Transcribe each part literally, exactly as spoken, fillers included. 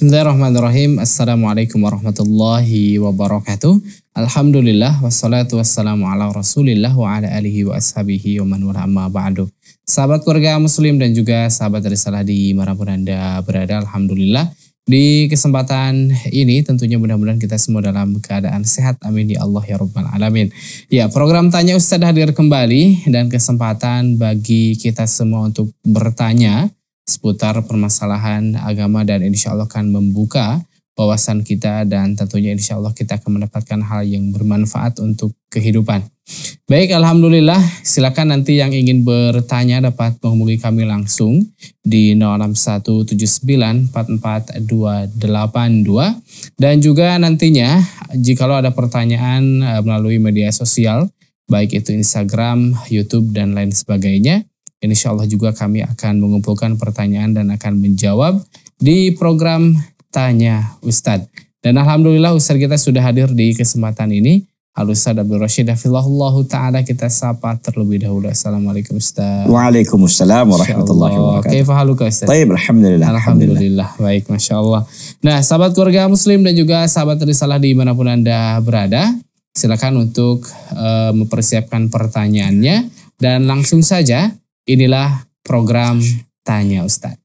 Bismillahirrahmanirrahim. Assalamualaikum warahmatullahi wabarakatuh. Alhamdulillah wassalatu wassalamu ala Rasulillah wa ala alihi wa ashabihi wa man wala amma ba'du. Sahabat keluarga muslim dan juga sahabat risalah di manapun Anda berada, alhamdulillah di kesempatan ini tentunya mudah-mudahan kita semua dalam keadaan sehat. Amin ya Allah ya Rabbal Alamin. Ya, program Tanya Ustadz hadir kembali dan kesempatan bagi kita semua untuk bertanya seputar permasalahan agama dan insya Allah akan membuka wawasan kita dan tentunya insya Allah kita akan mendapatkan hal yang bermanfaat untuk kehidupan. Baik, alhamdulillah. Silakan nanti yang ingin bertanya dapat menghubungi kami langsung di nol enam satu tujuh sembilan empat empat dua delapan dua dan juga nantinya jikalau ada pertanyaan melalui media sosial baik itu Instagram, YouTube dan lain sebagainya. Insya Allah juga kami akan mengumpulkan pertanyaan dan akan menjawab di program Tanya Ustadz. Dan alhamdulillah Ustadz kita sudah hadir di kesempatan ini. Al-Ustadz Abdul Rasyidah fillallahu ta'ala, kita sapa terlebih dahulu. Assalamualaikum Ustadz. Waalaikumsalam warahmatullahi wabarakatuh. Kaifa haluka Ustadz? Baik, alhamdulillah. Alhamdulillah. Baik, Masya Allah. Nah, sahabat keluarga muslim dan juga sahabat risalah di manapun Anda berada, silakan untuk uh, mempersiapkan pertanyaannya. Dan langsung saja, inilah program Tanya Ustadz.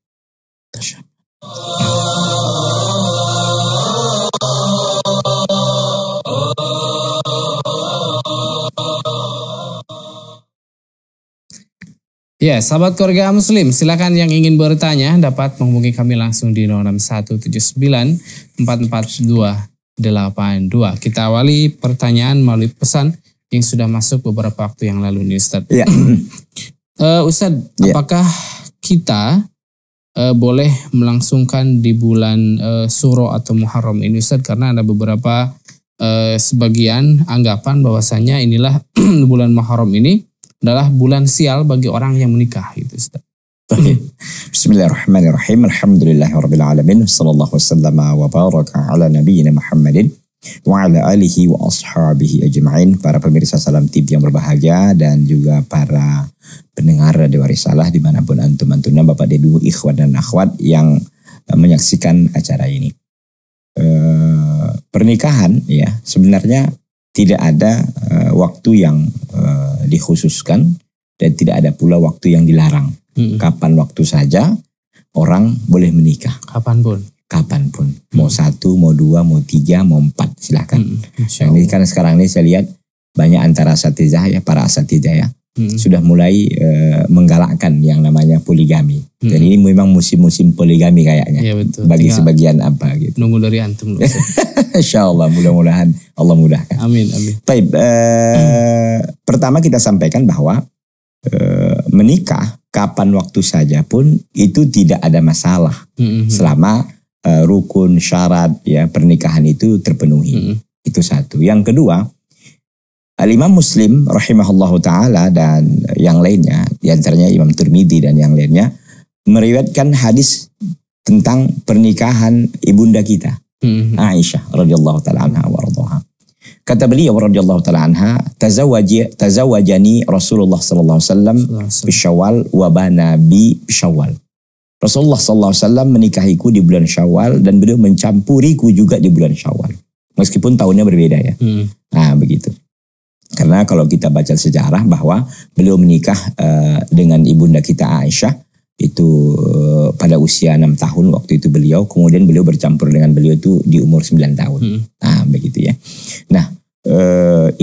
Ya, sahabat keluarga muslim, silakan yang ingin bertanya dapat menghubungi kami langsung di nol enam satu tujuh sembilan empat empat dua delapan dua. Kita awali pertanyaan melalui pesan yang sudah masuk beberapa waktu yang lalu nih Ustadz. Ya. Uh, Ustadz, ya. Apakah kita uh, boleh melangsungkan di bulan uh, Suro atau Muharram ini Ustadz? Karena ada beberapa uh, sebagian anggapan bahwasanya inilah bulan Muharram ini adalah bulan sial bagi orang yang menikah gitu Ustaz. Bismillahirrahmanirrahim. Alhamdulillahirabbil alamin. Wassallallahu wasallam wa baraka ala nabiyyina Muhammadin wa ala alihi wa ashabihi ajmain. Para pemirsa Salam T V yang berbahagia dan juga para pendengar Radio Risalah dimanapun antum antuna, Bapak dan Ibu, ikhwan dan akhwat yang menyaksikan acara ini. E, pernikahan ya sebenarnya tidak ada uh, waktu yang uh, dikhususkan dan tidak ada pula waktu yang dilarang. Mm-hmm. Kapan waktu saja orang boleh menikah. Kapanpun. Kapanpun. Mm-hmm. Mau satu, mau dua, mau tiga, mau empat, silahkan. Mm-hmm. Ini karena sekarang ini saya lihat banyak antara asatizah ya, para asatizah ya, mm-hmm, sudah mulai uh, menggalakkan yang namanya poligami. Mm-hmm. Dan ini memang musim-musim poligami kayaknya. Ya, betul. Bagi tinggal sebagian apa gitu. Nunggu dari antum. Insya Allah, mudah-mudahan Allah mudahkan. Amin, amin. Baik, eh, amin. Pertama kita sampaikan bahwa eh, menikah kapan waktu saja pun itu tidak ada masalah, mm-hmm, selama eh, rukun syarat ya pernikahan itu terpenuhi. Mm-hmm. Itu satu. Yang kedua, Al-Imam Muslim rahimahullahu taala dan yang lainnya, diantaranya Imam Tirmidzi dan yang lainnya meriwayatkan hadis tentang pernikahan ibunda kita. Mm-hmm. Aisyah radhiyallahu taala anha warḍaha. Kata beliau radhiyallahu taala anha, "Tazawwaji tazawwajani Rasulullah sallallahu alaihi wasallam bi Syawal wa bana bi Syawal." Rasulullah sallallahu alaihi wasallam menikahiku di bulan Syawal dan beliau mencampuriku juga di bulan Syawal. Meskipun tahunnya berbeda ya. Mm. Nah, begitu. Karena kalau kita baca sejarah bahwa beliau menikah uh, dengan ibunda kita Aisyah itu pada usia enam tahun waktu itu beliau, kemudian beliau bercampur dengan beliau itu di umur sembilan tahun. Hmm. Nah, begitu ya. Nah, e,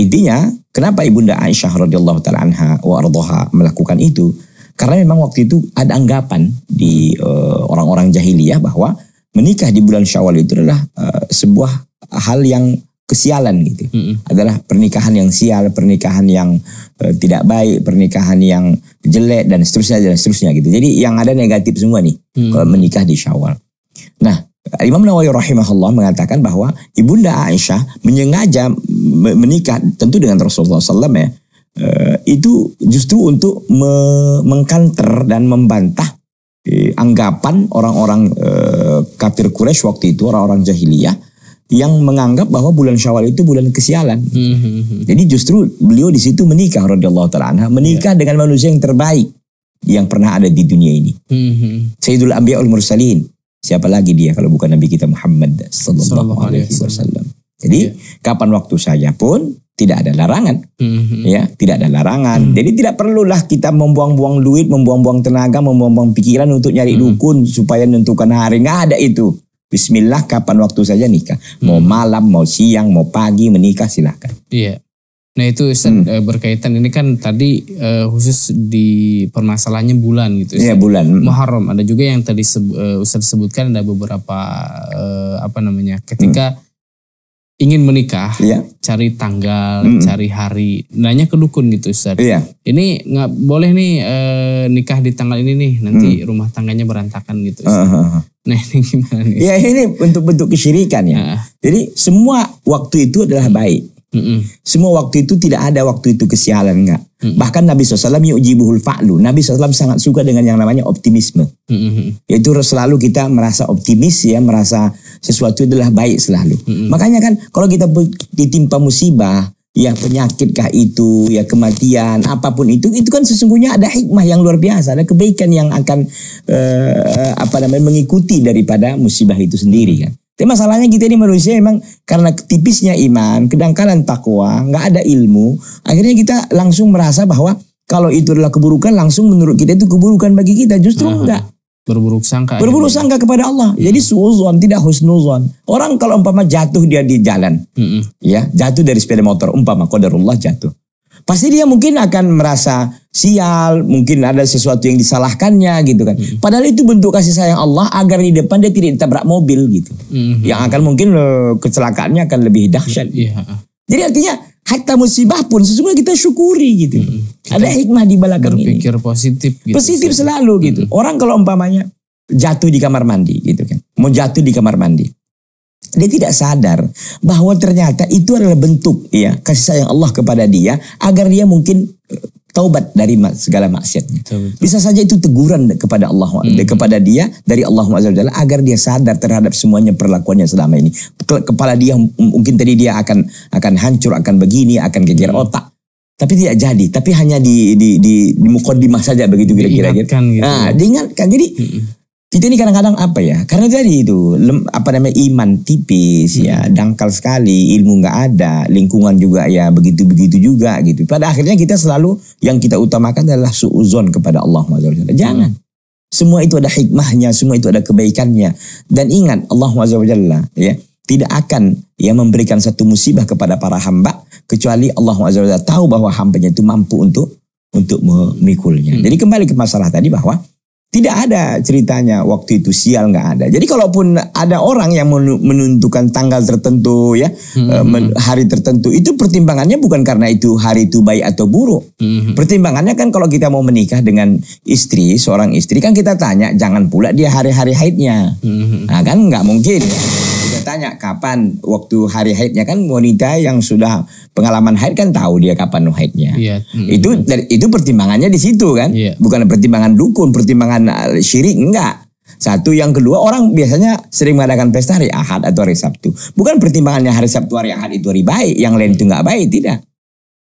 intinya kenapa ibunda Aisyah radhiyallahu taala anha wa ardhaha melakukan itu? Karena memang waktu itu ada anggapan di orang-orang e, jahiliyah bahwa menikah di bulan Syawal itu adalah e, sebuah hal yang kesialan gitu. Mm-hmm. Adalah pernikahan yang sial, pernikahan yang e, tidak baik, pernikahan yang jelek dan seterusnya dan seterusnya gitu. Jadi yang ada negatif semua nih. Mm-hmm. Kalau menikah di Syawal. Nah, Imam Nawawi rahimahullah mengatakan bahwa ibunda Aisyah menyengaja menikah tentu dengan Rasulullah sallallahu alaihi wasallam ya. E, itu justru untuk me- mengkanter dan membantah e, anggapan orang-orang e, kafir Quraisy waktu itu, orang-orang jahiliyah yang menganggap bahwa bulan Syawal itu bulan kesialan. Mm-hmm. Jadi justru beliau di situ menikah radhiyallahu taala anha, menikah yeah. dengan manusia yang terbaik yang pernah ada di dunia ini. Mm-hmm. Sayyidul Anbiya'ul Mursalin, Siapa lagi dia kalau bukan Nabi kita Muhammad sallallahu alaihi wasallam. Jadi yeah. kapan waktu saya pun tidak ada larangan. Mm-hmm. Ya, tidak ada larangan. Mm-hmm. Jadi tidak perlulah kita membuang-buang duit, membuang-buang tenaga, membuang-buang pikiran untuk nyari mm-hmm. dukun supaya menentukan hari. Enggak ada itu. Bismillah, kapan waktu saja nikah. Mm-hmm. Mau malam, mau siang, mau pagi menikah silakan. Iya. Yeah. Nah itu Ustaz, hmm. berkaitan ini kan tadi uh, khusus di permasalahannya bulan gitu Ustaz. Ya, bulan. Muharram, ada juga yang tadi uh, Ustaz sebutkan ada beberapa uh, apa namanya ketika hmm. ingin menikah ya. Cari tanggal, hmm. cari hari, nanya ke dukun gitu Ustaz. Ya. Ini nggak boleh nih uh, nikah di tanggal ini nih, nanti hmm. rumah tangganya berantakan gitu Ustaz. Uh-huh. Nah ini gimana nih? Ya ini untuk bentuk kesyirikan ya. Nah. Jadi semua waktu itu adalah baik. Mm-mm. Semua waktu itu tidak ada waktu itu kesialan enggak. Mm-mm. Bahkan Nabi shallallahu alaihi wasallam yu'jibul fa'lu. Nabi shallallahu alaihi wasallam sangat suka dengan yang namanya optimisme. Mm-mm. Yaitu selalu kita merasa optimis ya, merasa sesuatu adalah baik selalu. Mm-mm. Makanya kan kalau kita ditimpa musibah, ya penyakitkah itu, ya kematian, apapun itu, itu kan sesungguhnya ada hikmah yang luar biasa, ada kebaikan yang akan eh, apa namanya mengikuti daripada musibah itu sendiri kan. Tapi masalahnya kita ini manusia memang karena tipisnya iman, kedangkalan takwa, nggak ada ilmu, akhirnya kita langsung merasa bahwa kalau itu adalah keburukan, langsung menurut kita itu keburukan bagi kita, justru Aha. enggak. Berburuk sangka. Berburuk ya, sangka kepada Allah. Ya. Jadi suuzon, tidak husnuzon. Orang kalau umpama jatuh dia di jalan, Mm-mm. ya jatuh dari sepeda motor, umpama qadarullah jatuh. Pasti dia mungkin akan merasa sial, mungkin ada sesuatu yang disalahkannya gitu kan. Mm-hmm. Padahal itu bentuk kasih sayang Allah agar di depan dia tidak ditabrak mobil gitu. Mm-hmm. Yang akan mungkin kecelakaannya akan lebih dahsyat. Mm-hmm. Jadi artinya hatta musibah pun sesungguhnya kita syukuri gitu. Mm-hmm. Ada hikmah di belakang ini. Berpikir positif gitu. Positif selalu gitu. Mm-hmm. Orang kalau umpamanya jatuh di kamar mandi gitu kan. Mau jatuh di kamar mandi. Dia tidak sadar bahwa ternyata itu adalah bentuk ya kasih sayang Allah kepada dia agar dia mungkin taubat dari segala maksiatnya. Betul, betul. Bisa saja itu teguran kepada Allah hmm. kepada dia dari Allah subhanahu wa taala agar dia sadar terhadap semuanya perlakuannya selama ini. Kepala dia mungkin tadi dia akan akan hancur, akan begini, akan geger hmm. otak. Tapi tidak jadi, tapi hanya di di di, di mukaddimah saja begitu kira-kira. Diingatkan gitu. Nah, diingatkan. Jadi hmm. kita ini kadang-kadang apa ya? Karena tadi itu lem, apa namanya iman tipis hmm. ya, dangkal sekali, ilmu nggak ada, lingkungan juga ya begitu-begitu juga gitu. Pada akhirnya kita selalu yang kita utamakan adalah suuzon kepada Allah subhanahu wa taala. Jangan. Hmm. Semua itu ada hikmahnya, semua itu ada kebaikannya. Dan ingat Allah subhanahu wa taala ya tidak akan ya memberikan satu musibah kepada para hamba kecuali Allah subhanahu wa taala tahu bahwa hambanya itu mampu untuk untuk memikulnya. Hmm. Jadi kembali ke masalah tadi bahwa tidak ada ceritanya waktu itu sial nggak ada. Jadi kalaupun ada orang yang menentukan tanggal tertentu ya hmm. hari tertentu itu pertimbangannya bukan karena itu hari itu baik atau buruk. Hmm. Pertimbangannya kan kalau kita mau menikah dengan istri seorang istri kan kita tanya jangan pula dia hari-hari haidnya. Hmm. Nah kan nggak mungkin. Kita tanya kapan waktu hari haidnya kan wanita yang sudah pengalaman haid kan tahu dia kapan haidnya. Yeah. Hmm. Itu itu pertimbangannya di situ kan. Yeah. Bukan pertimbangan dukun, pertimbangan syirik enggak. Satu yang kedua orang biasanya sering mengadakan pesta hari Ahad atau hari Sabtu. Bukan pertimbangannya hari Sabtu hari Ahad itu hari baik, yang lain itu enggak baik, tidak.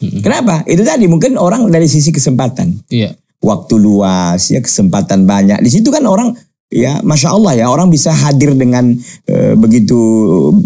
Mm-hmm. Kenapa? Itu tadi mungkin orang dari sisi kesempatan. Iya. Waktu luas ya, kesempatan banyak. Di situ kan orang ya, masya Allah ya, orang bisa hadir dengan e, begitu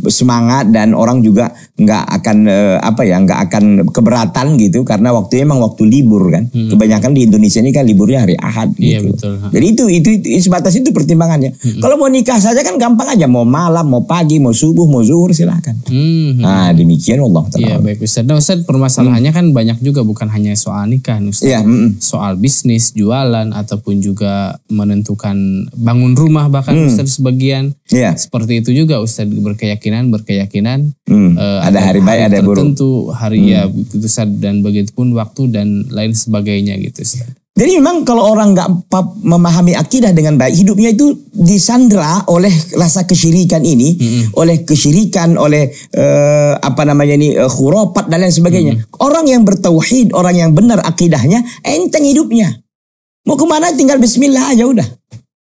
semangat dan orang juga nggak akan e, apa ya, nggak akan keberatan gitu karena waktunya emang waktu libur kan. Hmm. Kebanyakan di Indonesia ini kan liburnya hari Ahad gitu. Ya, betul. Jadi itu itu, itu sebatas itu pertimbangannya. Hmm. Kalau mau nikah saja kan gampang aja, mau malam, mau pagi, mau subuh, mau zuhur silakan. Hmm. Nah demikian Allah taala. Iya baik Ustaz. Nah Ustaz permasalahannya hmm. kan banyak juga bukan hanya soal nikah Ustaz. Ya, hmm. Soal bisnis, jualan ataupun juga menentukan bank bangun rumah bahkan hmm. Ustaz sebagian yeah. seperti itu juga Ustaz berkeyakinan berkeyakinan hmm. uh, ada hari baik ada buruk tentu hari hmm. ya begitu Ustaz dan begitupun waktu dan lain sebagainya gitu Ustaz. Jadi memang kalau orang nggak memahami akidah dengan baik hidupnya itu disandra oleh rasa kesyirikan ini hmm. oleh kesyirikan oleh uh, apa namanya ini uh, khurafat dan lain sebagainya. Hmm. Orang yang bertauhid, orang yang benar akidahnya enteng hidupnya. Mau kemana tinggal bismillah aja udah.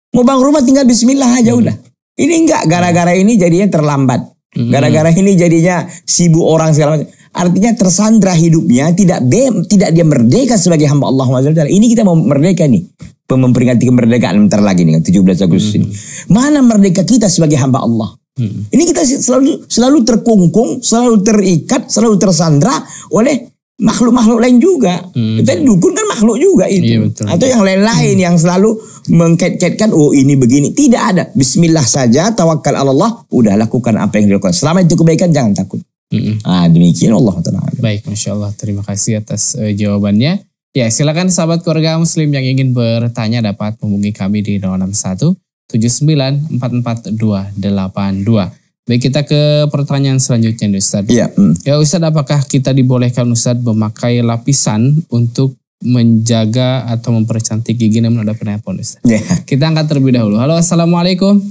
Mau bangun rumah tinggal bismillah aja hmm. udah. Ini enggak gara-gara ini jadinya terlambat. Gara-gara ini jadinya sibuk orang segala macam. Artinya tersandra hidupnya, tidak be, tidak dia merdeka sebagai hamba Allah Subhanahu wa taala. Ini kita mau merdeka nih. Memperingati kemerdekaan bentar lagi nih tujuh belas Agustus ini. Mana merdeka kita sebagai hamba Allah? Hmm. Ini kita selalu selalu terkungkung, selalu terikat, selalu tersandra oleh makhluk-makhluk lain juga. Hmm. Kita dukun kan makhluk juga itu. Iya, betul. Atau yang lain-lain hmm. yang selalu mengkait-kaitkan, oh ini begini. Tidak ada. Bismillah saja, tawakal Allah, udah lakukan apa yang dilakukan. Selama itu kebaikan, jangan takut. Hmm. Nah, demikian Allah Ta'ala. Baik, Masya Allah. Terima kasih atas uh, jawabannya. Ya, silakan sahabat keluarga muslim yang ingin bertanya dapat menghubungi kami di nol enam satu tujuh sembilan empat empat dua delapan dua. Baik, kita ke pertanyaan selanjutnya Ustadz. Ya, mm. ya Ustadz, apakah kita dibolehkan Ustadz memakai lapisan untuk menjaga atau mempercantik gigi namun ada penelpon Ustadz? Ya. Kita angkat terlebih dahulu. Halo, Assalamualaikum.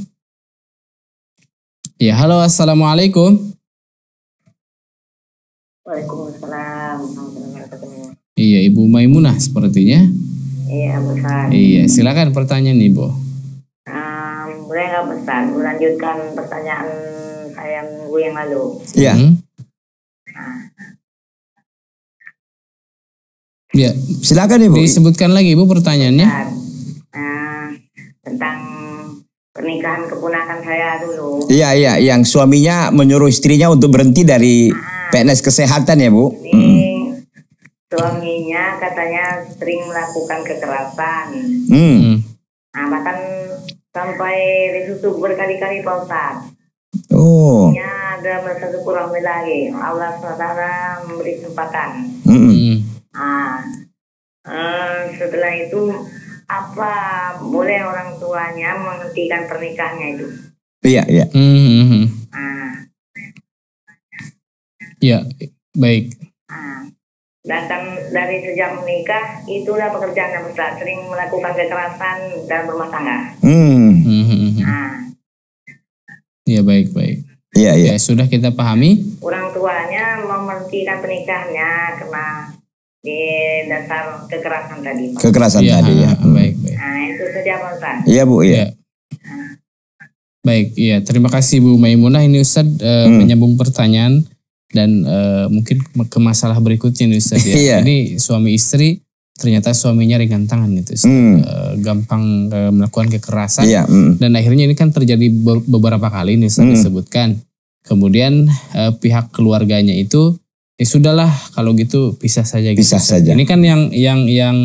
Ya, halo, Assalamualaikum. Waalaikumsalam. Iya, Ibu Maimunah sepertinya. Iya, Ustadz. Iya, silakan pertanyaan Ibu. Um, boleh nggak Ustadz melanjutkan pertanyaan saya minggu yang lalu. Iya. Nah. Ya, silakan Ibu. Disebutkan lagi Ibu pertanyaannya. Nah, tentang pernikahan keponakan saya dulu. Iya, iya, yang suaminya menyuruh istrinya untuk berhenti dari nah, P N S kesehatan ya, Bu. Ini mm. suaminya katanya sering melakukan kekerasan. Mm. Nah, bahkan sampai ditusuk berkali-kali Pak Ustadz. Oh. Ya, ada satu kurang lagi. Allah subhanahu wa taala memberi kesempatan. Mm -hmm. Nah, eh, setelah itu apa boleh orang tuanya menghentikan pernikahannya itu? Iya, iya. Mm -hmm. Nah. Ya, baik. Nah, bahkan dari sejak menikah itulah pekerjaan yang besar, sering melakukan kekerasan dalam rumah tangga. Mm -hmm. Nah. Ya, baik, baik. Ya, ya. Ya, sudah kita pahami. Orang tuanya memperhentikan pernikahannya karena di dasar kekerasan tadi. Pak. Kekerasan ya, tadi ya. Baik, baik. Nah, itu saja Pak Ustaz. Iya, Bu, iya. Ya. Baik, iya. Terima kasih Bu Maimunah. Ini Ustaz uh, hmm. menyambung pertanyaan dan uh, mungkin ke masalah berikutnya nih Ustaz ya. Ini suami istri ternyata suaminya ringan tangan itu, mm. gampang melakukan kekerasan, yeah, mm. dan akhirnya ini kan terjadi beberapa kali nih, saya mm. disebutkan. Kemudian eh, pihak keluarganya itu, ya sudahlah kalau gitu pisah saja. Pisah gitu, saja. Ini kan yang yang yang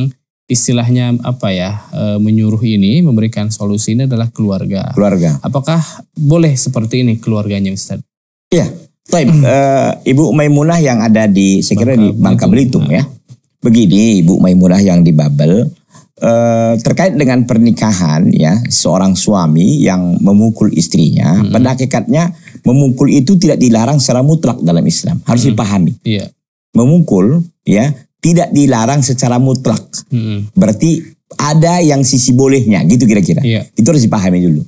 istilahnya apa ya, eh, menyuruh ini, memberikan solusi ini adalah keluarga. Keluarga. Apakah boleh seperti ini keluarganya Ustaz? Iya. Yeah. Taib, uh, Ibu Maimunah yang ada di, saya kira di Bangka Belitung ya. Begini Ibu Maimunah yang di Babel, eh, terkait dengan pernikahan ya, seorang suami yang memukul istrinya, hmm. pada hakikatnya memukul itu tidak dilarang secara mutlak dalam Islam, harus hmm. dipahami. Yeah. Memukul ya tidak dilarang secara mutlak, hmm. berarti ada yang sisi bolehnya gitu kira-kira. Yeah. Itu harus dipahami dulu.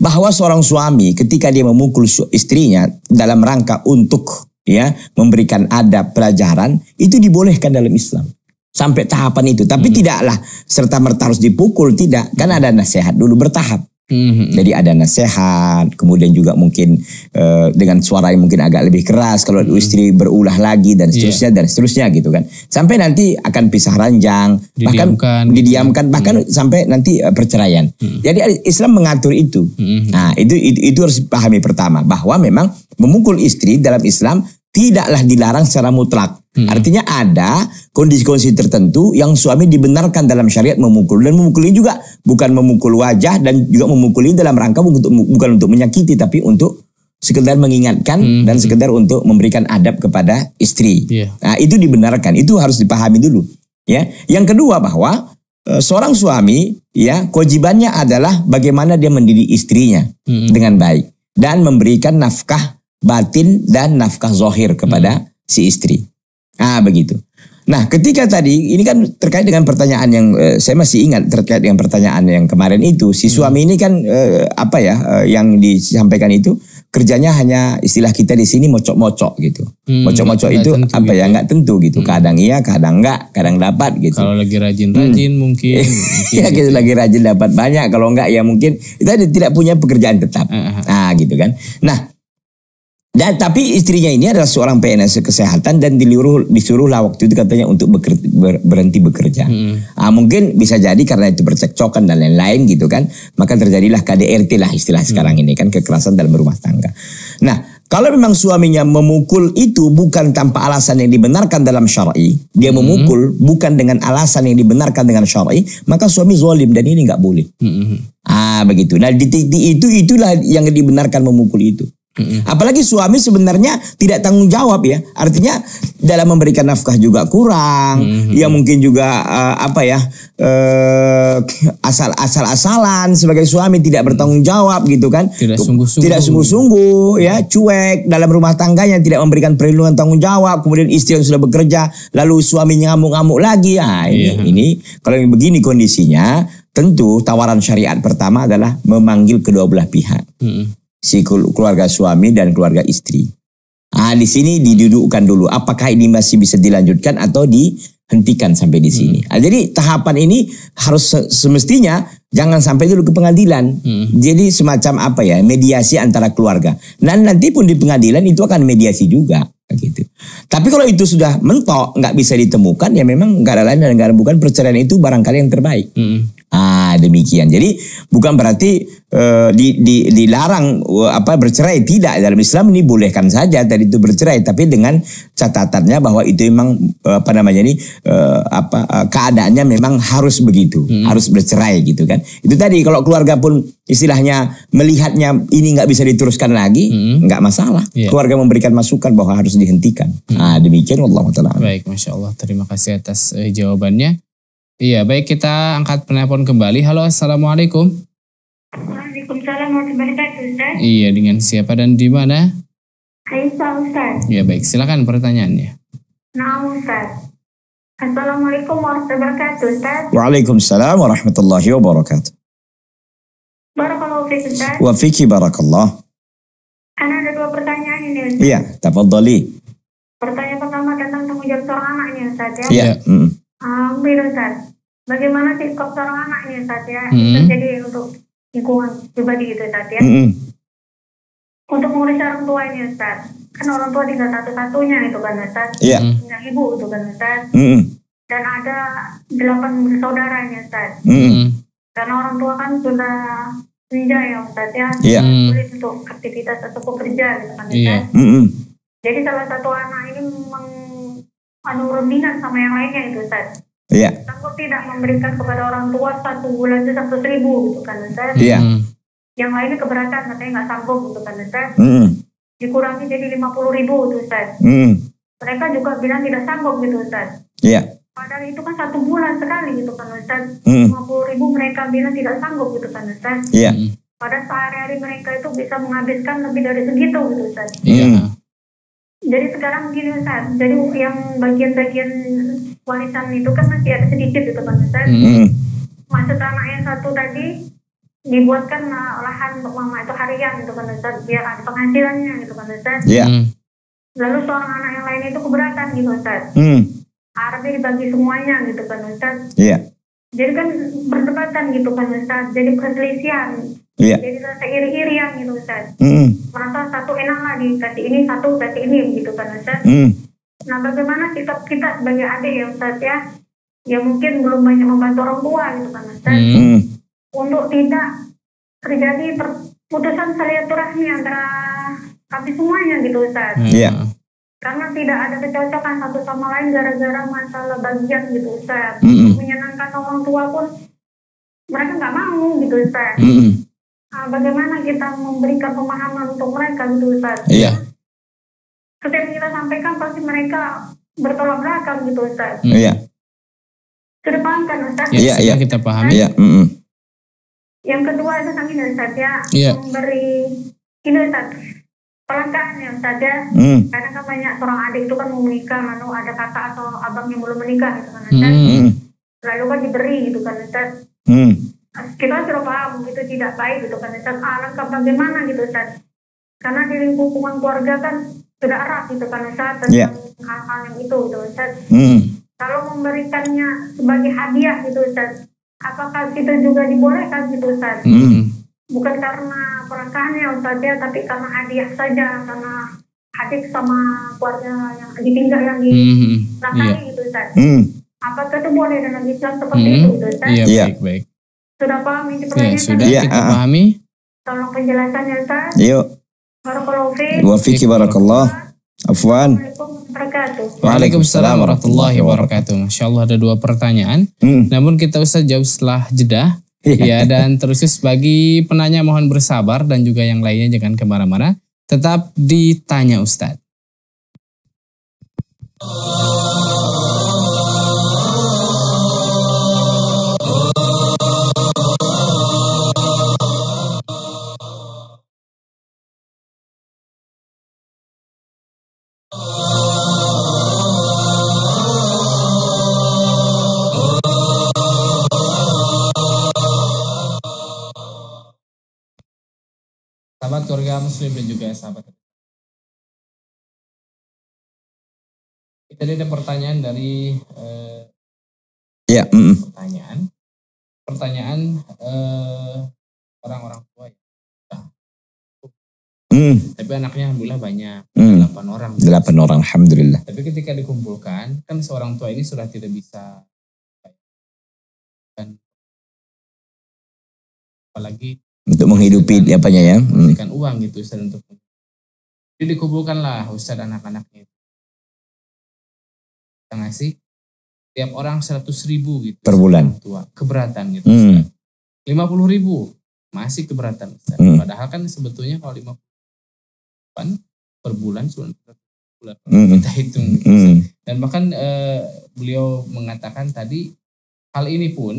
Bahwa seorang suami ketika dia memukul istrinya dalam rangka untuk ya memberikan adab pelajaran, itu dibolehkan dalam Islam sampai tahapan itu, tapi mm-hmm. tidaklah serta merta harus dipukul, tidak, kan ada nasihat dulu bertahap. Mm-hmm. Jadi ada nasihat, kemudian juga mungkin uh, dengan suara yang mungkin agak lebih keras kalau mm-hmm. istri berulah lagi dan seterusnya, yeah. dan seterusnya gitu kan, sampai nanti akan pisah ranjang, didiamkan, bahkan didiamkan gitu. Bahkan mm-hmm. sampai nanti uh, perceraian. Mm-hmm. Jadi Islam mengatur itu. Mm-hmm. Nah itu, itu itu harus pahami pertama, bahwa memang memukul istri dalam Islam tidaklah dilarang secara mutlak. Hmm. Artinya ada kondisi-kondisi tertentu yang suami dibenarkan dalam syariat memukul. Dan memukuli juga bukan memukul wajah, dan juga memukuli dalam rangka untuk, bukan untuk menyakiti, tapi untuk sekedar mengingatkan hmm. dan sekedar untuk memberikan adab kepada istri. Yeah. Nah itu dibenarkan, itu harus dipahami dulu. Ya. Yang kedua, bahwa seorang suami ya kewajibannya adalah bagaimana dia mendidik istrinya hmm. dengan baik dan memberikan nafkah batin dan nafkah zohir kepada hmm. si istri. Ah begitu. Nah ketika tadi, ini kan terkait dengan pertanyaan yang eh, saya masih ingat terkait dengan pertanyaan yang kemarin itu, si hmm. suami ini kan eh, apa ya eh, yang disampaikan itu kerjanya hanya, istilah kita di sini mocok-mocok gitu. Hmm, mocok-mocok itu apa gitu. Ya nggak tentu gitu. Hmm. Kadang iya, kadang nggak, kadang dapat gitu. Kalau lagi rajin-rajin hmm. mungkin. mungkin ya gitu. Lagi rajin dapat banyak. Kalau nggak ya mungkin kita tidak punya pekerjaan tetap. Uh-huh. Nah gitu kan. Nah Dan tapi istrinya ini adalah seorang P N S kesehatan dan disuruh disuruhlah waktu itu katanya untuk beker, ber, berhenti bekerja. Hmm. Ah, mungkin bisa jadi karena itu percekcokan dan lain-lain gitu kan. Maka terjadilah K D R T lah istilah hmm. sekarang ini kan, kekerasan dalam rumah tangga. Nah, kalau memang suaminya memukul itu bukan tanpa alasan yang dibenarkan dalam syar'i, dia hmm. memukul bukan dengan alasan yang dibenarkan dengan syar'i, maka suami zalim dan ini nggak boleh. Hmm. Ah begitu. Nah di, di, itu itulah yang dibenarkan memukul itu. Apalagi suami sebenarnya tidak tanggung jawab ya, artinya dalam memberikan nafkah juga kurang, mm-hmm. ya mungkin juga uh, apa ya uh, asal asal asalan sebagai suami, tidak bertanggung jawab gitu kan, tidak sungguh-sungguh, tidak sungguh-sungguh ya, cuek dalam rumah tangganya, tidak memberikan perlindungan tanggung jawab, kemudian istri yang sudah bekerja lalu suaminya ngamuk-ngamuk lagi, ah ini yeah. ini kalau begini kondisinya tentu tawaran syariat pertama adalah memanggil kedua belah pihak. Mm-hmm. Si keluarga suami dan keluarga istri. Ah di sini didudukkan dulu. Apakah ini masih bisa dilanjutkan atau dihentikan sampai di sini? Hmm. Ah, jadi tahapan ini harus semestinya jangan sampai dulu ke pengadilan. Hmm. Jadi semacam apa ya, mediasi antara keluarga. Dan nanti pun di pengadilan itu akan mediasi juga. Gitu. Tapi kalau itu sudah mentok, nggak bisa ditemukan, ya memang nggak ada lain dan nggak ada bukan, perceraian itu barangkali yang terbaik. Mm. Ah demikian. Jadi bukan berarti uh, di, di, dilarang uh, apa bercerai, tidak, dalam Islam ini bolehkan saja tadi itu bercerai, tapi dengan catatannya bahwa itu memang uh, apa namanya ini uh, apa uh, keadaannya memang harus begitu, mm. harus bercerai gitu kan. Itu tadi kalau keluarga pun istilahnya melihatnya ini nggak bisa diteruskan lagi, nggak mm. masalah. Yeah. Keluarga memberikan masukan bahwa harus dihentikan. Nah, demikian wallahu taala. Baik, Masya Allah. Terima kasih atas eh, jawabannya. Iya, baik, kita angkat penelpon kembali. Halo, Assalamualaikum. Waalaikumsalam warahmatullahi wabarakatuh, Ustaz. Iya, dengan siapa dan di mana? Aisyah, Ustaz. Iya, baik. Silakan pertanyaannya. Nah, Ustaz. Assalamualaikum warahmatullahi wabarakatuh, Ustaz. Waalaikumsalam warahmatullahi wabarakatuh. Barakallahu fiik, Ustaz. Wa fiiki barakallah. Karena ada dua pertanyaan ini, Ustaz. Iya, tafadhali. Pertanyaan pertama tentang tanggung jawab seorang anaknya, Ustaz ya. Iya. Heeh. Um, Ustaz, bagaimana sikap seorang anaknya, Ustaz ya? Mm-hmm. Itu jadi untuk lingkungan pribadi gitu, Ustaz ya. Mm-hmm. Untuk mengurus orang tuanya, Ustaz. Kan orang tua tinggal satu-satunya itu kan, Ustaz. Iya. Yeah. Punya ibu itu kan, Ustaz. Mm-hmm. Dan ada delapan saudaranya, Ustaz. Mm-hmm. Karena orang tua kan sudah pindah ya, Ustaz ya. Iya. Yeah. Sulit mm-hmm. untuk aktivitas atau pekerja gitu kan, Ustaz. Iya. Yeah. Mm-hmm. Jadi salah satu anak ini menurunkan sama yang lainnya itu, Ustaz. Iya. Takut tidak memberikan kepada orang tua satu bulan itu satu ribu gitu kan, Ustaz. Iya. Yang lainnya keberatan, katanya nggak sanggup gitu kan, Ustaz. Mm-mm. Dikurangi jadi lima puluh ribu itu, Ustaz. Mm. Mereka juga bilang tidak sanggup gitu, Ustaz. Iya. Padahal itu kan satu bulan sekali gitu kan, Ustaz. Lima puluh ribu mereka bilang tidak sanggup gitu kan, Ustaz. Iya. Padahal sehari-hari mereka itu bisa menghabiskan lebih dari segitu gitu, Ustaz. Iya. Mm. Jadi sekarang begini, Ustaz, jadi yang bagian-bagian warisan itu kan masih ada sedikit gitu kan, Ustaz. Mm. Maksud anak yang satu tadi dibuatkan olahan untuk mama itu harian gitu kan, Ustaz, biar ada penghasilannya gitu kan, Ustaz. Iya. Yeah. Lalu seorang anak yang lain itu keberatan gitu, Ustaz. Mm. Harapnya dibagi semuanya gitu kan, Ustaz. Iya. Yeah. Jadi kan perdebatan gitu kan, Ustaz, jadi perselisihan. Yeah. Jadi rasa iri-irian gitu, Ustaz. Mm. Merasa satu enak lagi, kasih ini satu, kasih ini gitu kan, Ustaz. Mm. Nah bagaimana sikap kita sebagai adik ya, Ustaz ya, yang mungkin belum banyak membantu orang tua gitu kan, Ustaz. Mm. Untuk tidak terjadi perputusan silaturahmi antara kami semuanya gitu, Ustaz. Iya. Mm. Karena tidak ada kecocokan satu sama lain gara-gara masalah bagian gitu, Ustaz. Mm-mm. Menyenangkan orang tua pun mereka nggak mau gitu, Ustaz. Mm-mm. Nah, bagaimana kita memberikan pemahaman untuk mereka gitu, Ustaz? Iya. Setiap kita sampaikan pasti mereka bertolak belakang gitu, Ustaz. Iya. Kedepankan, Ustaz. Iya, iya. Kita pahami. Iya. Mm-mm. Yang kedua itu kami, Ustaz ya, iya. memberi ini, Ustaz, pelangkahan ya, Ustaz ya. Mm. Karena kan banyak seorang adik itu kan mau menikah, lalu ada kakak atau abang yang belum menikah gitu kan, Ustaz. Mm. Lalu kan diberi gitu kan, Ustaz. Mm. Kita sudah paham itu tidak baik gitu kan, Ustaz. Alangkah bagaimana gitu, Ustaz, karena di lingkungan keluarga kan sudah erat gitu kan, Ustaz, tentang yeah. hal-hal yang itu gitu, Ustaz. Mm. Kalau memberikannya sebagai hadiah gitu, Ustaz, apakah kita juga dibolehkan gitu, Ustaz? Mm. Bukan karena perangkahannya, Ustaz ya, tapi karena hadiah saja, karena adik sama keluarga yang ditinggal yang di rasanya mm-hmm. gitu Ustaz. Mm. Apakah itu boleh dalam Islam seperti mm-hmm. itu gitu Ustaz? Iya, yeah. baik-baik. Sudah paham inti pertanyaan? Ya, sudah ya, kita uh-huh. pahami. Tolong penjelasannya Ustaz. Yuk. Barakallahu fiik. Wa fiiki barakallah. Afwan. Waalaikumsalam warahmatullahi wabarakatuh. Insyaallah ada dua pertanyaan. Hmm. Namun kita usah jawab setelah jeda. Ya, dan terusis bagi penanya mohon bersabar dan juga yang lainnya jangan kemana-mana. Tetap ditanya Ustaz. Sahabat keluarga muslim dan juga sahabat. Tadi ada pertanyaan dari eh, ya, mm. pertanyaan pertanyaan eh, orang-orang tua ya. Mm. Tapi anaknya alhamdulillah banyak, mm. delapan orang. delapan orang alhamdulillah. Tapi ketika dikumpulkan, kan seorang tua ini sudah tidak bisa kan, apalagi untuk menghidupi apanya ya, memberikan uang gitu Ustaz untuk. Jadi dikumpulkanlah Ustaz anak-anaknya itu. Kita ngasih tiap orang seratus ribu gitu per bulan. Tua. Keberatan gitu Ustaz. Hmm. lima puluh ribu masih keberatan Ustaz. Hmm. Padahal kan sebetulnya kalau lima puluh ribu per bulan sudah bulan hmm. kita hitung gitu, Ustaz. Hmm. Dan bahkan eh, beliau mengatakan tadi hal ini pun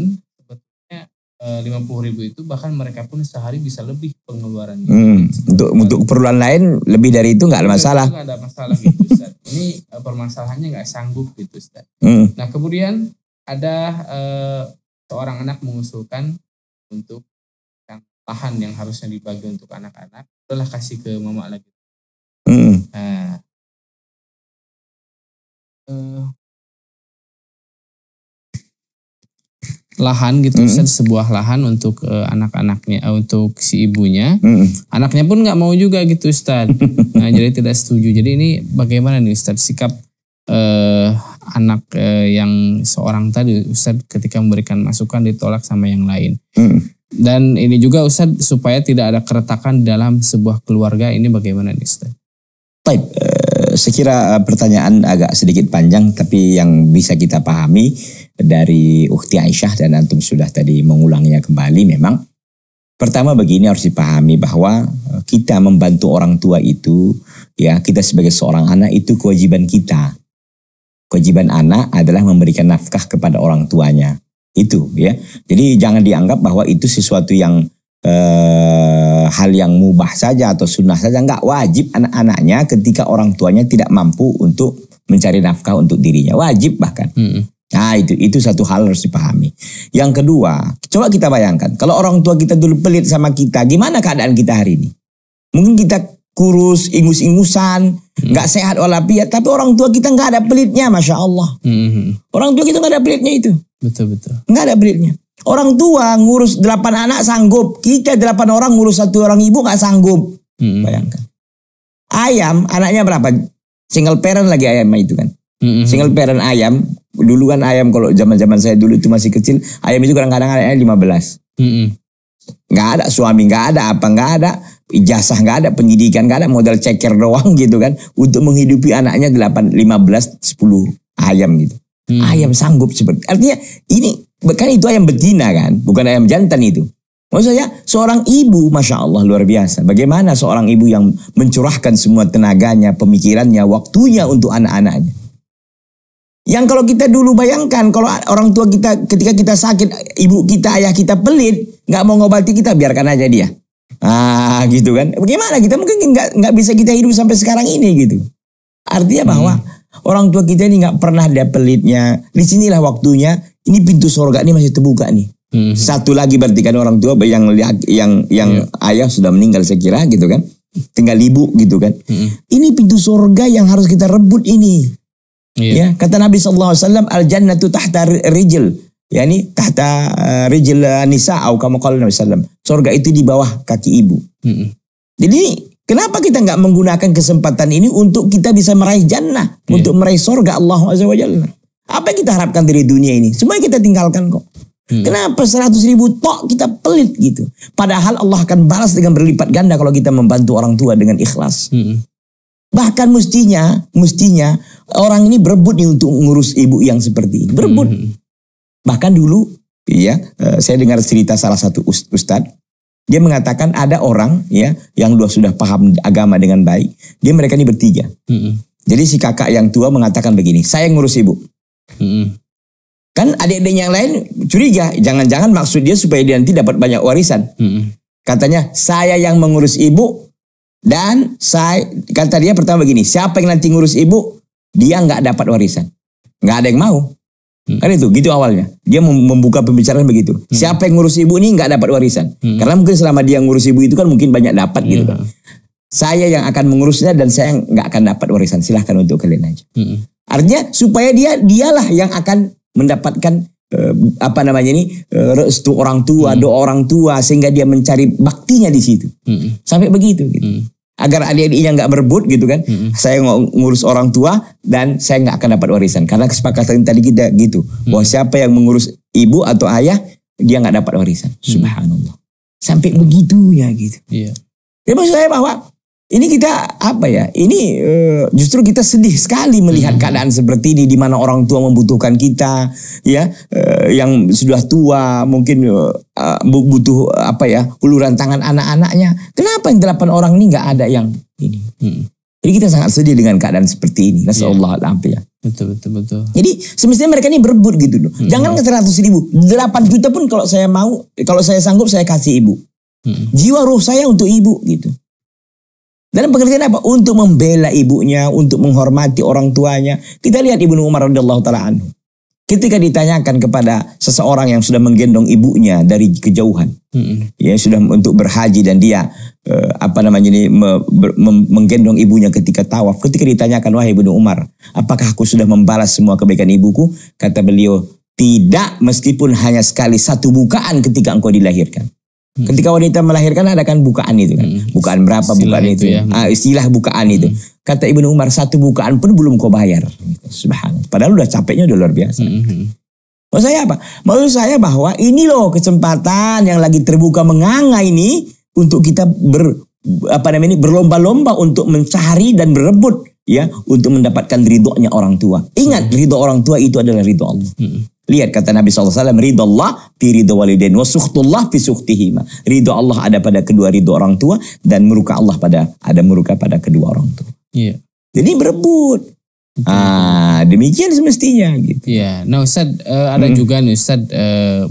lima puluh ribu itu bahkan mereka pun sehari bisa lebih pengeluarannya. Hmm, untuk untuk keperluan lain lebih dari itu nggak ada masalah. Nggak ada masalah gitu Ustaz. Ini permasalahannya nggak sanggup gitu Ustaz. Hmm. Nah kemudian ada eh, seorang anak mengusulkan untuk lahan yang harusnya dibagi untuk anak-anak, udahlah kasih ke mama lagi. Hmm. Nah, eh, lahan gitu mm-hmm. Ustaz, sebuah lahan untuk uh, anak-anaknya uh, untuk si ibunya mm-hmm. anaknya pun nggak mau juga gitu Ustaz. Nah jadi tidak setuju. Jadi ini bagaimana nih Ustaz sikap uh, anak uh, yang seorang tadi Ustaz ketika memberikan masukan ditolak sama yang lain mm-hmm. dan ini juga Ustaz supaya tidak ada keretakan dalam sebuah keluarga ini bagaimana nih Ustaz? Baik, uh, sekira pertanyaan agak sedikit panjang tapi yang bisa kita pahami dari Ukhti Aisyah dan antum sudah tadi mengulangnya kembali memang. Pertama begini harus dipahami bahwa kita membantu orang tua itu ya kita sebagai seorang anak itu kewajiban kita. Kewajiban anak adalah memberikan nafkah kepada orang tuanya. Itu ya. Jadi jangan dianggap bahwa itu sesuatu yang eh, hal yang mubah saja atau sunnah saja. Enggak, wajib anak-anaknya ketika orang tuanya tidak mampu untuk mencari nafkah untuk dirinya. Wajib bahkan. Hmm. Nah itu itu satu hal harus dipahami. Yang kedua, coba kita bayangkan kalau orang tua kita dulu pelit sama kita, gimana keadaan kita hari ini? Mungkin kita kurus, ingus-ingusan, nggak hmm. sehat walafiat, tapi orang tua kita nggak ada pelitnya, masya Allah. Hmm. Orang tua kita nggak ada pelitnya itu. Betul betul. Nggak ada pelitnya. Orang tua ngurus delapan anak sanggup, kita delapan orang ngurus satu orang ibu nggak sanggup. Hmm. Bayangkan. Ayam anaknya berapa? Single parent lagi ayamnya itu kan. Mm-hmm. Single parent ayam, dulu kan ayam kalau zaman-zaman saya dulu itu masih kecil, ayam itu kadang-kadang ayamnya lima belas. Mm-hmm. Gak ada suami, gak ada apa, gak ada ijazah, gak ada pendidikan, gak ada modal ceker doang gitu kan. Untuk menghidupi anaknya delapan, lima belas, sepuluh ayam gitu. Mm-hmm. Ayam sanggup seperti, artinya ini, kan itu ayam betina kan, bukan ayam jantan itu. Maksudnya seorang ibu, masya Allah luar biasa. Bagaimana seorang ibu yang mencurahkan semua tenaganya, pemikirannya, waktunya untuk anak-anaknya. Yang kalau kita dulu bayangkan, kalau orang tua kita ketika kita sakit, ibu kita, ayah kita pelit, nggak mau ngobati kita, biarkan aja dia. Ah gitu kan. Bagaimana kita mungkin nggak nggak bisa kita hidup sampai sekarang ini gitu. Artinya bahwa hmm. orang tua kita ini nggak pernah ada pelitnya. Di sinilah waktunya, ini pintu surga ini masih terbuka nih. Hmm. Satu lagi berarti kan orang tua yang yang yang yeah. ayah sudah meninggal saya kira gitu kan. Tinggal ibu gitu kan. Hmm. Ini pintu surga yang harus kita rebut ini. Yeah. Ya, kata Nabi sallallahu alaihi wasallam al-jannatu tahta rijl, yakni tahta uh, rijl nisa atau kama qala Nabi sallallahu alaihi wasallam. Surga itu di bawah kaki ibu. Mm-hmm. Jadi Kenapa kita nggak menggunakan kesempatan ini untuk kita bisa meraih jannah, yeah. untuk meraih surga Allah Azza wa Jalla? Apa yang kita harapkan dari dunia ini? Semua kita tinggalkan kok. Hmm. Kenapa seratus ribu tok kita pelit gitu? Padahal Allah akan balas dengan berlipat ganda kalau kita membantu orang tua dengan ikhlas. Hmm. Bahkan mestinya, mestinya orang ini berebut nih untuk ngurus ibu yang seperti ini, berebut. Hmm. Bahkan dulu, ya, saya dengar cerita salah satu ustadz. Dia mengatakan ada orang ya yang dua sudah paham agama dengan baik. Dia mereka ini bertiga. Mm-hmm. Jadi si kakak yang tua mengatakan begini, saya ngurus ibu. Mm-hmm. Kan adik-adiknya yang lain curiga, jangan-jangan maksud dia supaya dia nanti dapat banyak warisan. Mm-hmm. Katanya saya yang mengurus ibu dan saya kata dia pertama begini, siapa yang nanti ngurus ibu dia nggak dapat warisan, nggak ada yang mau. Hmm. Kan itu, gitu awalnya. Dia membuka pembicaraan begitu. Hmm. Siapa yang ngurus ibu ini nggak dapat warisan. Hmm. Karena mungkin selama dia ngurus ibu itu kan mungkin banyak dapat yeah. gitu kan. Saya yang akan mengurusnya dan saya nggak akan dapat warisan. Silahkan untuk kalian aja. Hmm. Artinya supaya dia dialah yang akan mendapatkan eh, apa namanya ini eh, restu orang tua, hmm. doa orang tua sehingga dia mencari baktinya di situ. Hmm. Sampai begitu. Gitu. Hmm. Agar adik-adiknya nggak berebut gitu kan. Mm-hmm. Saya ngurus orang tua dan saya nggak akan dapat warisan. Karena kesepakatan tadi kita gitu. Mm-hmm. Bahwa siapa yang mengurus ibu atau ayah, dia nggak dapat warisan. Mm-hmm. Subhanallah. Sampai mm-hmm. begitu ya gitu. Yeah. Ya maksud saya bahwa ini kita apa ya. Ini uh, justru kita sedih sekali melihat mm-hmm. keadaan seperti ini. Di mana orang tua membutuhkan kita. Ya uh, yang sudah tua mungkin uh, butuh apa ya uluran tangan anak-anaknya. Kenapa yang delapan orang ini nggak ada yang ini? Hmm. Jadi kita sangat sedih dengan keadaan seperti ini. Nasehatullah alhamdulillah. Betul betul betul. Jadi semestinya mereka ini berebut gitu loh. Hmm. Jangan ke seratus ribu, delapan juta pun kalau saya mau, kalau saya sanggup saya kasih ibu. Hmm. Jiwa ruh saya untuk ibu gitu. Dalam pekerjaan apa? Untuk membela ibunya, untuk menghormati orang tuanya. Kita lihat Ibnu Umar radhiyallahu taala anhu. Ketika ditanyakan kepada seseorang yang sudah menggendong ibunya dari kejauhan, hmm. ya sudah untuk berhaji dan dia eh, apa namanya ini me, ber, mem, menggendong ibunya ketika tawaf. Ketika ditanyakan wahai Ibnu Umar, apakah aku sudah membalas semua kebaikan ibuku? Kata beliau, tidak meskipun hanya sekali satu bukaan ketika engkau dilahirkan. Hmm. Ketika wanita melahirkan ada kan bukaan itu kan, hmm. bukaan berapa istilah bukaan itu, itu. Ya. Ah, istilah bukaan hmm. itu. Kata Ibnu Umar satu bukaan pun belum kau bayar. Subhanallah. Padahal udah capeknya udah luar biasa. Mm-hmm. Maksud saya apa? Maksud saya bahwa ini loh kesempatan yang lagi terbuka menganga ini untuk kita ber apa namanya ini berlomba-lomba untuk mencari dan berebut ya untuk mendapatkan ridhonya orang tua. Ingat mm-hmm. ridho orang tua itu adalah ridho Allah. Mm-hmm. Lihat kata Nabi sallallahu alaihi wasallam, ridho Allah fi ridho walidain wa sukhtullah fi sukhtihima. Ridho Allah ada pada kedua ridho orang tua dan murka Allah pada ada murka pada kedua orang tua. Iya. Jadi berebut. Okay. Ah, demikian semestinya gitu. Iya. Nah, Ustaz uh, ada mm. juga nih Ustaz uh,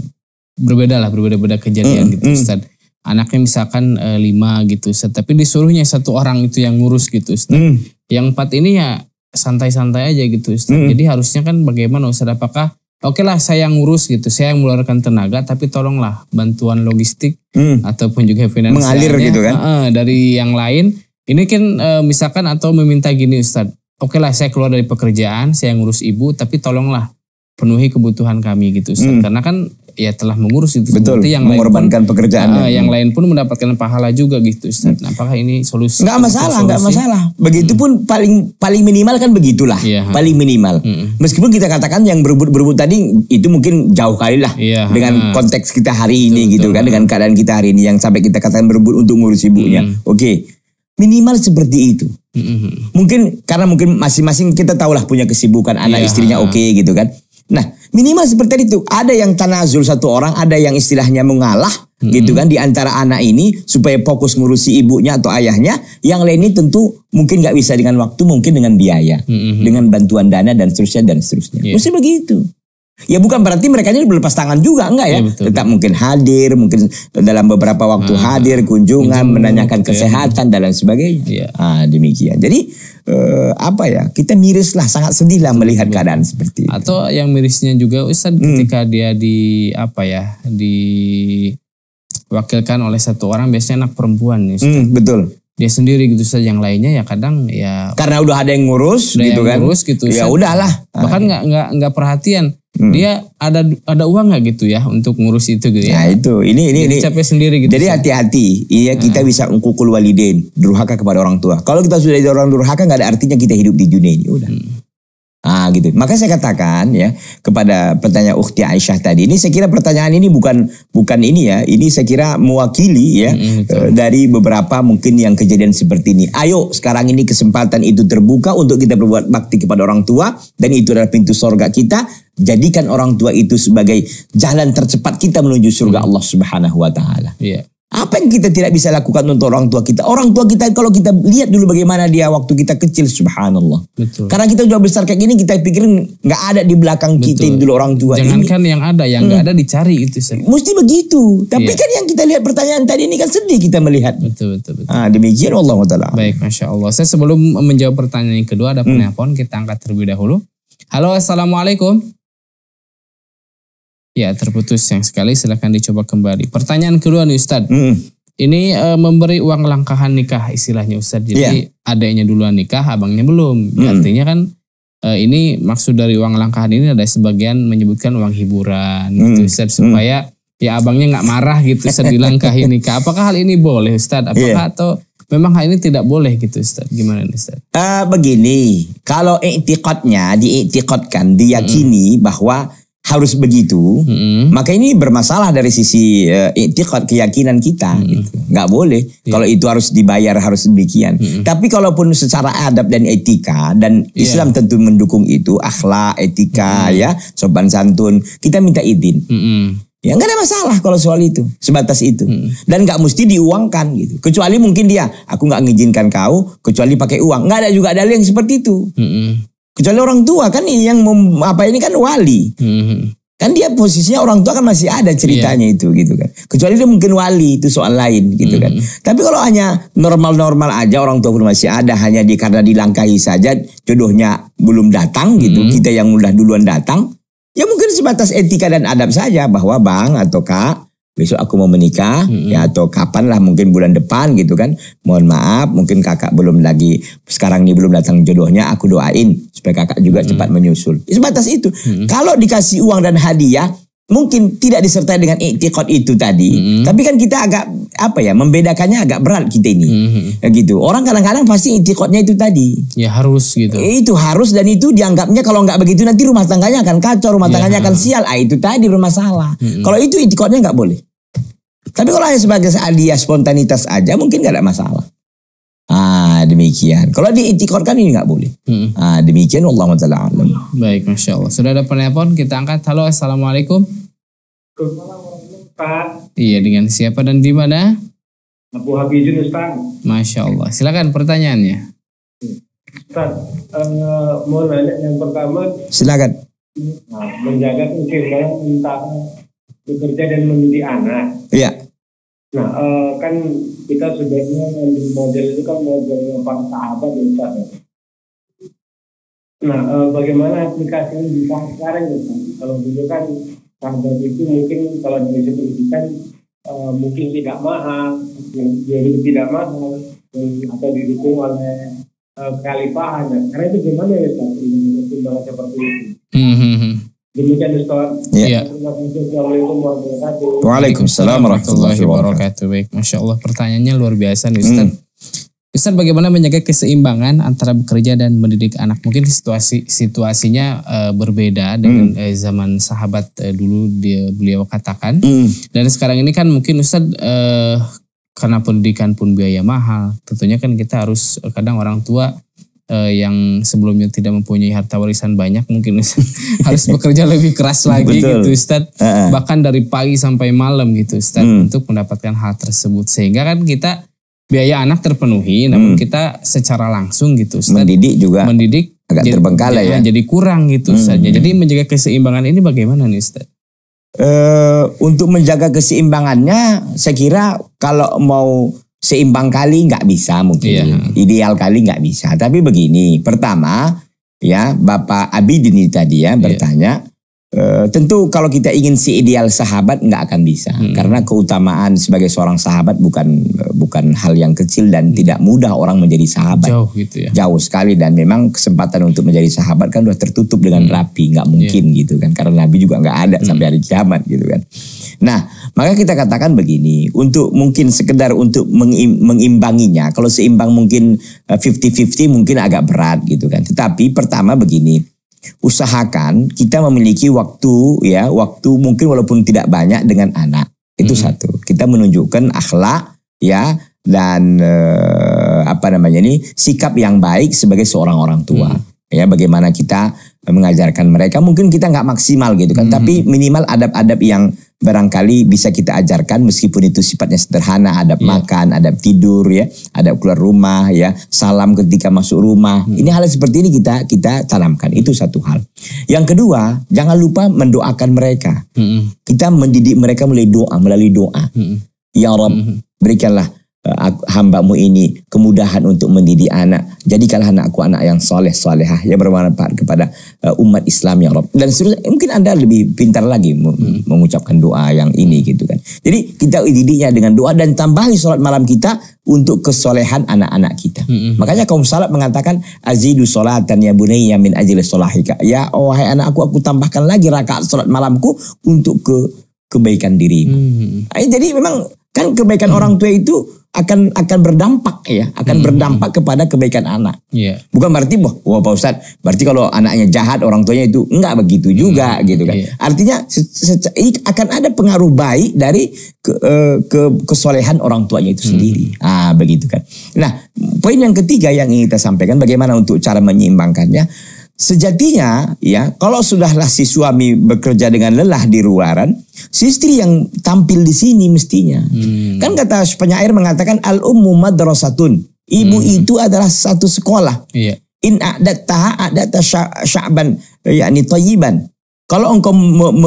berbeda lah, berbeda-beda kejadian mm. gitu Ustaz. Anaknya misalkan uh, lima gitu Ustaz, tapi disuruhnya satu orang itu yang ngurus gitu Ustaz. Mm. Yang empat ini ya santai-santai aja gitu Ustaz. Mm. Jadi harusnya kan bagaimana Ustaz, apakah oke lah saya yang ngurus gitu, saya yang mengeluarkan tenaga, tapi tolonglah bantuan logistik mm. ataupun juga finansialnya mengalir gitu kan. Uh, dari yang lain. Ini kan e, misalkan atau meminta gini Ustadz, oke lah saya keluar dari pekerjaan, saya ngurus ibu, tapi tolonglah penuhi kebutuhan kami gitu Ustadz. Hmm. Karena kan ya telah mengurus itu. Betul, yang mengorbankan pekerjaannya. Uh, yang hmm. lain pun mendapatkan pahala juga gitu Ustadz. Nah, apakah ini solusi? Enggak masalah, enggak masalah. Begitupun hmm. paling paling minimal kan begitulah. Ya, paling minimal. Hmm. Meskipun kita katakan yang berebut-berebut tadi itu mungkin jauh kali lah. Ya, dengan ha. konteks kita hari ini betul, gitu betul, kan. Dengan keadaan kita hari ini yang sampai kita katakan berebut untuk ngurus ibunya. Hmm. Oke. Okay. Minimal seperti itu. Mm-hmm. Mungkin karena mungkin masing-masing kita tahulah punya kesibukan anak yeah. istrinya oke okay, gitu kan. Nah minimal seperti itu. Ada yang tanazul satu orang, ada yang istilahnya mengalah mm-hmm. gitu kan di antara anak ini supaya fokus ngurusi ibunya atau ayahnya. Yang lain ini tentu mungkin nggak bisa dengan waktu, mungkin dengan biaya, mm-hmm. dengan bantuan dana dan seterusnya dan seterusnya. Yeah. Mesti begitu. Ya bukan berarti mereka ini berlepas tangan juga enggak ya, ya betul, tetap betul. Mungkin hadir, mungkin dalam beberapa waktu ah, hadir kunjungan, kunjung, menanyakan okay. kesehatan dan lain sebagainya. Ya. Ah, demikian. Jadi eh, apa ya kita mirislah, sangat sedihlah melihat betul. keadaan seperti itu. Atau yang mirisnya juga Ustaz hmm. ketika dia di apa ya diwakilkan oleh satu orang biasanya anak perempuan nih. Hmm, betul. Dia sendiri gitu saja, yang lainnya ya kadang ya karena udah ada yang ngurus gitu yang kan ngurus gitu ya udahlah bahkan nggak nggak nggak perhatian Hmm. Dia ada ada uang nggak gitu ya untuk ngurus itu gitu ya? Nah itu ini ini, ini capek sendiri gitu. Jadi hati-hati, iya -hati. Kita nah. bisa uqul walidain, durhaka kepada orang tua. Kalau kita sudah jadi orang durhaka nggak ada artinya kita hidup di dunia ini udah. Hmm. Ah gitu. Maka saya katakan ya kepada pertanyaan Ukhti Aisyah tadi. Ini saya kira pertanyaan ini bukan bukan ini ya. Ini saya kira mewakili ya mm-hmm. dari beberapa mungkin yang kejadian seperti ini. Ayo sekarang ini kesempatan itu terbuka untuk kita berbuat bakti kepada orang tua dan itu adalah pintu surga kita. Jadikan orang tua itu sebagai jalan tercepat kita menuju surga mm-hmm. Allah Subhanahu wa taala. Yeah. Apa yang kita tidak bisa lakukan untuk orang tua kita? Orang tua kita kalau kita lihat dulu bagaimana dia waktu kita kecil, subhanallah. Betul. Karena kita udah besar kayak gini, kita pikirin nggak ada di belakang Betul. Kita dulu orang tua. Jangankan yang ada, yang nggak hmm. ada dicari itu. Sih. Mesti begitu. Tapi yeah. kan yang kita lihat pertanyaan tadi ini kan sedih kita melihat. Betul betul. betul. Ah demikian wallahu taala. Baik, masya Allah. Saya sebelum menjawab pertanyaan yang kedua ada penelpon, hmm. kita angkat terlebih dahulu. Halo, assalamualaikum. Ya terputus yang sekali, silahkan dicoba kembali. Pertanyaan kedua nih Ustadz, mm. ini e, memberi uang langkahan nikah istilahnya Ustadz. Jadi yeah. adiknya duluan nikah, abangnya belum. Mm. Artinya kan e, ini maksud dari uang langkahan ini ada sebagian menyebutkan uang hiburan mm. gitu Ustadz. Supaya mm. ya abangnya nggak marah gitu Ustadz dilangkahin nikah. Apakah hal ini boleh Ustadz? Apakah yeah. atau memang hal ini tidak boleh gitu Ustadz? Gimana nih Ustadz? Uh, begini, kalau i'tiqadnya diiktikadkan, diyakini mm. bahwa harus begitu, mm-hmm. maka ini bermasalah dari sisi uh, i'tiqad keyakinan kita, mm-hmm. gitu. Nggak boleh yeah. kalau itu harus dibayar harus demikian. Mm-hmm. Tapi kalaupun secara adab dan etika dan yeah. Islam tentu mendukung itu, akhlak, etika, mm-hmm. ya, sopan santun, kita minta izin. Mm-hmm. Ya nggak ada masalah kalau soal itu, sebatas itu. Hmm. Dan nggak mesti diuangkan gitu. Kecuali mungkin dia, aku nggak ngizinkan kau, kecuali pakai uang. Nggak ada juga dalil yang seperti itu. Mm-hmm. Kecuali orang tua kan yang mem, apa ini kan wali. Hmm. Kan dia posisinya orang tua kan masih ada ceritanya yeah. itu gitu kan. Kecuali dia mungkin wali itu soal lain gitu mm. kan. Tapi kalau hanya normal-normal aja orang tua pun masih ada. Hanya di, karena dilangkahi saja jodohnya belum datang gitu. Mm. Kita yang udah duluan datang. Ya mungkin sebatas etika dan adab saja bahwa bang atau kak. Besok aku mau menikah mm-hmm. ya atau kapan lah mungkin bulan depan gitu kan. Mohon maaf mungkin kakak belum lagi sekarang ini belum datang jodohnya. Aku doain supaya kakak juga mm-hmm. cepat menyusul. Sebatas itu. Mm-hmm. Kalau dikasih uang dan hadiah mungkin tidak disertai dengan i'tiqad itu tadi. Mm-hmm. Tapi kan kita agak apa ya membedakannya agak berat kita ini. Mm-hmm. Gitu. Orang kadang-kadang pasti i'tiqadnya itu tadi. Ya harus gitu. Itu harus dan itu dianggapnya kalau nggak begitu nanti rumah tangganya akan kacau. Rumah tangganya yeah. akan sial. Ah itu tadi bermasalah. Mm-hmm. Kalau itu i'tiqadnya nggak boleh. Tapi kalau hanya sebagai hadiah spontanitas aja mungkin gak ada masalah. Ah demikian. Kalau diintikorkan ini gak boleh. Hmm. Ah demikian. Wallahu ta'ala alam. Baik, masya Allah. Sudah ada penelpon kita angkat. Halo, assalamualaikum. Assalamualaikum Pak. Iya, dengan siapa dan di mana? Abu Habibin Ustaz. Masya Allah. Silakan pertanyaannya. Ustaz, uh, mau nanya yang pertama. Silakan. Nah, menjaga keseimbangan tentang bekerja dan mendidik anak. Iya. Nah, uh, kan kita sebaiknya mengambil model itu kan modelnya para sahabat dan Ustaz. Nah, uh, bagaimana aplikasinya di sekarang Ustaz? Kalau dulu kan sahabat itu mungkin kalau dari sisi pendidikan uh, mungkin tidak mahal, jadi tidak mahal atau didukung oleh uh, kekhalifahan. Nah, karena itu gimana ya Ustaz? Pertimbangan seperti itu. Mm-hmm. Demikian Ustaz. Iya. Waalaikumsalam warahmatullahi wabarakatuh. Baik, masya Allah pertanyaannya luar biasa nih Ustaz. Hmm. Ustaz, bagaimana menjaga keseimbangan antara bekerja dan mendidik anak? Mungkin situasi situasinya uh, berbeda dengan hmm. uh, zaman sahabat uh, dulu dia beliau katakan. Hmm. Dan sekarang ini kan mungkin Ustaz uh, karena pendidikan pun biaya mahal. Tentunya kan kita harus uh, kadang orang tua Uh, yang sebelumnya tidak mempunyai harta warisan banyak mungkin harus bekerja lebih keras lagi Betul. Gitu Ustadz. Uh-uh. Bahkan dari pagi sampai malam gitu Ustadz hmm. untuk mendapatkan hal tersebut. Sehingga kan kita biaya anak terpenuhi namun hmm. kita secara langsung gitu Ustadz. Mendidik juga. Mendidik. Agak jadi, terbengkalai ya. Jadi kurang gitu Ustadz. Hmm. Jadi menjaga keseimbangan ini bagaimana nih Ustadz? Uh, untuk menjaga keseimbangannya saya kira kalau mau seimbang kali nggak bisa mungkin, iya. ideal kali nggak bisa. Tapi begini, pertama ya Bapak Abidin tadi ya bertanya, iya. Uh, tentu kalau kita ingin si ideal sahabat nggak akan bisa, hmm. karena keutamaan sebagai seorang sahabat bukan bukan hal yang kecil dan hmm. tidak mudah orang menjadi sahabat. Jauh gitu ya. Jauh sekali, dan memang kesempatan untuk menjadi sahabat kan udah tertutup dengan hmm. rapi, nggak mungkin yeah. gitu kan, karena Nabi juga nggak ada hmm. sampai hari kiamat gitu kan. Nah, maka kita katakan begini, untuk mungkin sekedar untuk mengimbanginya, kalau seimbang mungkin fifty fifty mungkin agak berat gitu kan. Tetapi pertama begini, usahakan kita memiliki waktu ya, waktu mungkin walaupun tidak banyak dengan anak. Itu hmm. satu. Kita menunjukkan akhlak ya, dan eh, apa namanya ini, sikap yang baik sebagai seorang orang tua. Hmm. Ya, bagaimana kita mengajarkan mereka. Mungkin kita nggak maksimal gitu kan, hmm. tapi minimal adab-adab yang barangkali bisa kita ajarkan, meskipun itu sifatnya sederhana, adab yeah. makan, adab tidur ya, adab keluar rumah ya, salam ketika masuk rumah. Hmm. Ini hal seperti ini kita kita tanamkan. Itu satu hal. Yang kedua, jangan lupa mendoakan mereka. Hmm. Kita mendidik mereka melalui doa, melalui doa. Hmm. Ya Rabb, hmm. berikanlah hambamu ini kemudahan untuk mendidik anak, jadikanlah anakku anak yang soleh solehah yang bermanfaat kepada umat Islam ya Rabb, dan seterusnya. Mungkin Anda lebih pintar lagi hmm. mengucapkan doa yang ini gitu kan. Jadi kita didiknya dengan doa, dan tambahi sholat malam kita untuk kesolehan anak-anak kita. Hmm. Makanya kaum salaf mengatakan, azidu sholatan ya bunayya min ajli sholahika, ya wahai anakku, aku tambahkan lagi rakaat sholat malamku untuk ke kebaikan dirimu. hmm. Jadi memang kan kebaikan hmm. orang tua itu akan akan berdampak ya, akan hmm. berdampak kepada kebaikan anak. Yeah. Bukan berarti wah, wah Pak Ustadz, berarti kalau anaknya jahat orang tuanya itu enggak begitu juga hmm. gitu kan. Yeah. Artinya akan ada pengaruh baik dari ke, ke kesolehan orang tuanya itu sendiri. Hmm. Ah, begitu kan. Nah, poin yang ketiga yang ingin kita sampaikan, bagaimana untuk cara menyeimbangkannya. Sejatinya ya, kalau sudahlah si suami bekerja dengan lelah di luaran, si istri yang tampil di sini mestinya. Hmm. Kan kata penyair mengatakan, al-ummu madrasatun, ibu hmm. itu adalah satu sekolah. Yeah. In a'dataha a'data sya'ban yakni thayyiban. Kalau engkau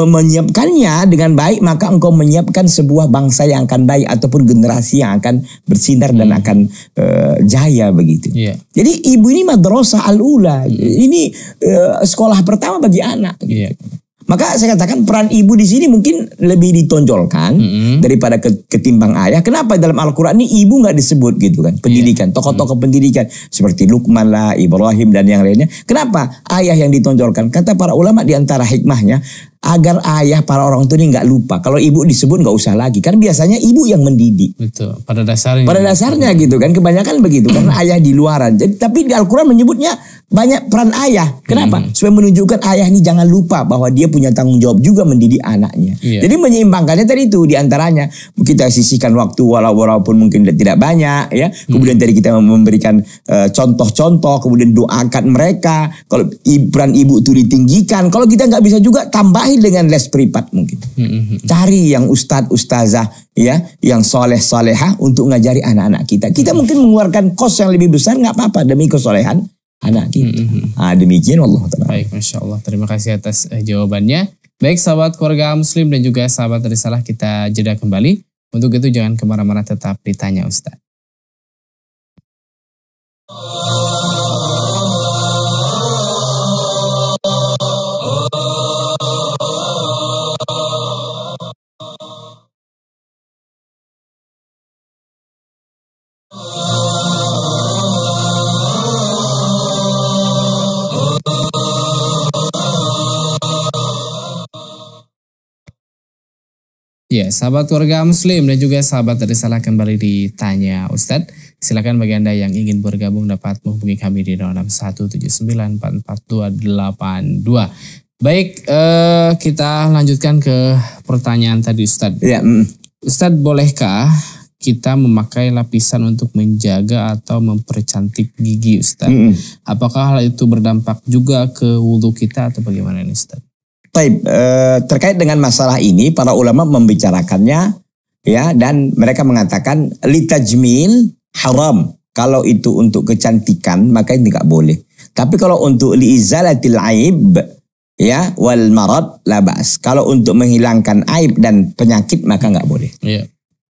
menyiapkannya dengan baik, maka engkau menyiapkan sebuah bangsa yang akan baik, ataupun generasi yang akan bersinar dan hmm. akan uh, jaya begitu. Yeah. Jadi ibu ini madrasah al-ula, yeah. ini uh, sekolah pertama bagi anak. Yeah. Maka saya katakan peran ibu di sini mungkin lebih ditonjolkan mm-hmm. daripada ketimbang ayah. Kenapa dalam Al-Qur'an ini ibu nggak disebut gitu kan? Pendidikan, yeah. tokoh-tokoh mm-hmm. pendidikan seperti Luqman lah, Ibrahim dan yang lainnya. Kenapa ayah yang ditonjolkan? Kata para ulama, diantara hikmahnya agar ayah, para orang tua ini nggak lupa. Kalau ibu disebut nggak usah lagi, kan biasanya ibu yang mendidik. Betul. Pada dasarnya. Pada dasarnya ya. Gitu kan? Kebanyakan begitu karena ayah di luaran. Jadi tapi di Al-Qur'an menyebutnya banyak peran ayah. Kenapa? Hmm. Supaya menunjukkan ayah ini jangan lupa bahwa dia punya tanggung jawab juga mendidik anaknya. Yeah. Jadi menyeimbangkannya tadi itu, diantaranya kita sisihkan waktu walaupun mungkin tidak banyak ya. Kemudian hmm. tadi kita memberikan contoh-contoh, uh, kemudian doakan mereka. Kalau peran ibu itu ditinggikan. Kalau kita nggak bisa juga, tambahi dengan les privat mungkin. Hmm. Cari yang ustadz ustazah ya, yang soleh solehah untuk ngajari anak-anak kita. Kita hmm. mungkin mengeluarkan kos yang lebih besar nggak apa-apa demi kesolehan anak gitu. Mm-hmm. Nah, demikian Allah Ta'ala. Baik, Masya Allah. Terima kasih atas eh, jawabannya. Baik, sahabat keluarga muslim dan juga sahabat risalah, kita jeda kembali. Untuk itu jangan kemana-mana, tetap ditanya Ustaz. Ya, sahabat keluarga muslim dan juga sahabat risalah, kembali ditanya Ustadz. Silakan bagi Anda yang ingin bergabung dapat menghubungi kami di nol enam satu tujuh sembilan empat empat dua delapan dua. Baik, eh, kita lanjutkan ke pertanyaan tadi Ustadz. Ya. Ustadz, bolehkah kita memakai lapisan untuk menjaga atau mempercantik gigi Ustadz? Mm-mm. Apakah hal itu berdampak juga ke wudhu kita atau bagaimana nih Ustadz? Taib, eh, terkait dengan masalah ini para ulama membicarakannya ya, dan mereka mengatakan litajmil haram, kalau itu untuk kecantikan maka ini tidak boleh, tapi kalau untuk liizalatil aib ya wal marad labas, kalau untuk menghilangkan aib dan penyakit maka nggak boleh. Yeah.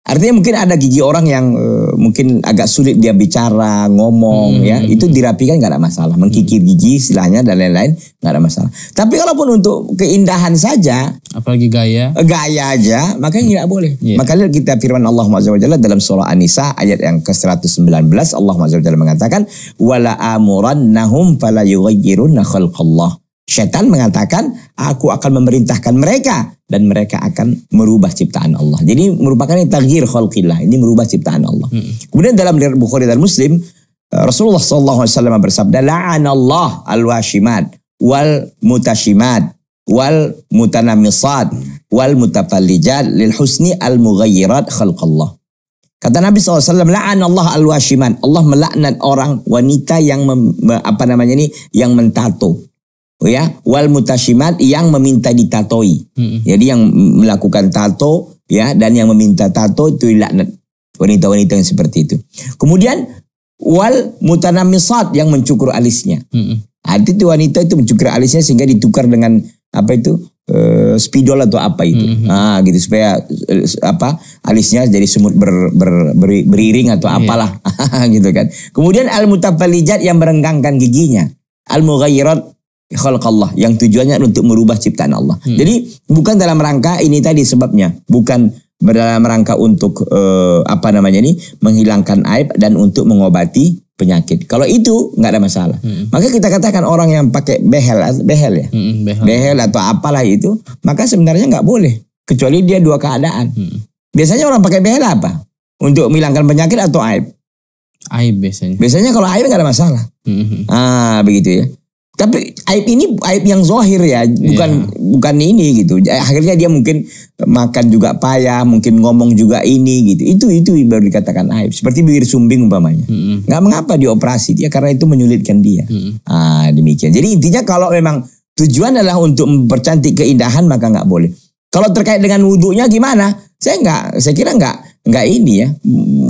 Artinya mungkin ada gigi orang yang uh, mungkin agak sulit dia bicara, ngomong, hmm. ya. Itu dirapikan gak ada masalah. Mengkikir gigi istilahnya dan lain-lain gak ada masalah. Tapi kalaupun untuk keindahan saja. Apalagi gaya. Gaya aja, makanya hmm. tidak boleh. Yeah. Makanya kita firman Allah subhanahu wa taala dalam surah An-Nisa ayat yang ke seratus sembilan belas. Allah subhanahu wa taala mengatakan, wala amurannahum fala yughayyirunna khalqallah. Setan mengatakan, aku akan memerintahkan mereka dan mereka akan merubah ciptaan Allah. Jadi merupakan taghyir khalqillah, ini merubah ciptaan Allah. Hmm. Kemudian dalam riwayat Bukhari dan Muslim, Rasulullah shallallahu alaihi wasallam bersabda, la'anallah al-washimat wal mutashimat wal mutanamisat wal mutafallijat lil husni al mughayyirat khalqallah. Kata Nabi shallallahu alaihi wasallam, la'anallah al-washimat. Allah melaknat orang wanita yang mem, apa namanya ini yang mentato. Ya, wal mutasyimat yang meminta ditatoi. Hmm. Jadi yang melakukan tato ya dan yang meminta tato itu dilaknat, wanita-wanita yang seperti itu. Kemudian wal mutanamisat yang mencukur alisnya. Hmm. Artinya wanita itu mencukur alisnya sehingga ditukar dengan apa itu? Uh, spidol atau apa itu, mm-hmm. ah gitu supaya uh, apa alisnya jadi semut ber, ber, ber, beriring atau apalah yeah. gitu kan. Kemudian al-mutafallijat yang merenggangkan giginya, al-mughayyirat khalqallah yang tujuannya untuk merubah ciptaan Allah. Mm. Jadi bukan dalam rangka ini tadi sebabnya, bukan dalam rangka untuk uh, apa namanya ini menghilangkan aib dan untuk mengobati penyakit. Kalau itu nggak ada masalah. Hmm. Maka kita katakan orang yang pakai behel, behel ya, hmm, behel. behel atau apalah itu, maka sebenarnya nggak boleh. Kecuali dia dua keadaan. Hmm. Biasanya orang pakai behel apa? Untuk menghilangkan penyakit atau aib? Aib biasanya. Biasanya kalau aib nggak ada masalah. Hmm. Ah begitu ya. Tapi aib ini aib yang zahir ya, bukan yeah. bukan ini gitu. Akhirnya dia mungkin makan juga payah, mungkin ngomong juga ini gitu. Itu itu baru dikatakan aib. Seperti bibir sumbing umpamanya. Mm-hmm. Nggak mengapa dioperasi dia karena itu menyulitkan dia. Mm-hmm. Ah demikian. Jadi intinya kalau memang tujuan adalah untuk mempercantik keindahan maka nggak boleh. Kalau terkait dengan wudhunya gimana? Saya nggak, saya kira nggak. Enggak ini ya,